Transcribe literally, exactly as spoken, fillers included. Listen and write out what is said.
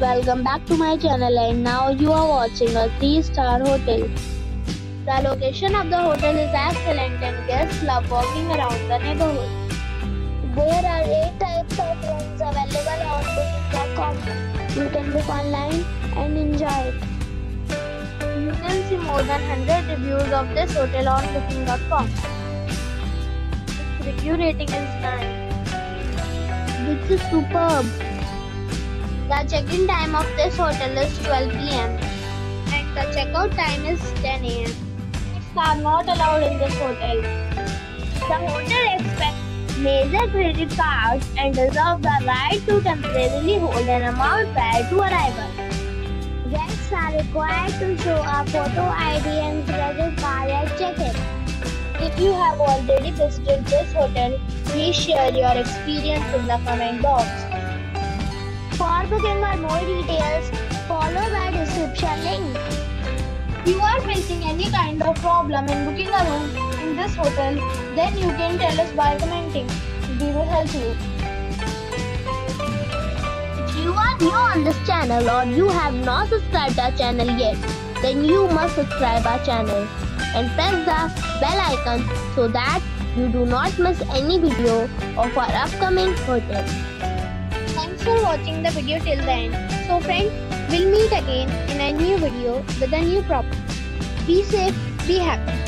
Welcome back to my channel, and now you are watching a three star hotel. The location of the hotel is excellent and guests love walking around the neighborhood. There are eight types of rooms available on booking dot com. You can book online and enjoy it. You can see more than one hundred reviews of this hotel on booking dot com. Its review rating is nine, which is superb. The check-in time of this hotel is twelve p m and the checkout time is ten a m Pets are not allowed in this hotel. The hotel accepts major credit cards and reserves the right to temporarily hold an amount prior to arrival. Guests are required to show a photo I D and credit card at check-in. If you have already visited this hotel, please share your experience in the comment box. For booking or more details, follow the description link. If you are facing any kind of problem in booking a room in this hotel, then you can tell us by commenting. We will help you. If you are new on this channel or you have not subscribed our channel yet, then you must subscribe our channel and press the bell icon so that you do not miss any video of our upcoming hotel. Thanks for watching the video till the end. So friends, we'll meet again in a new video with a new property. Be safe, be happy.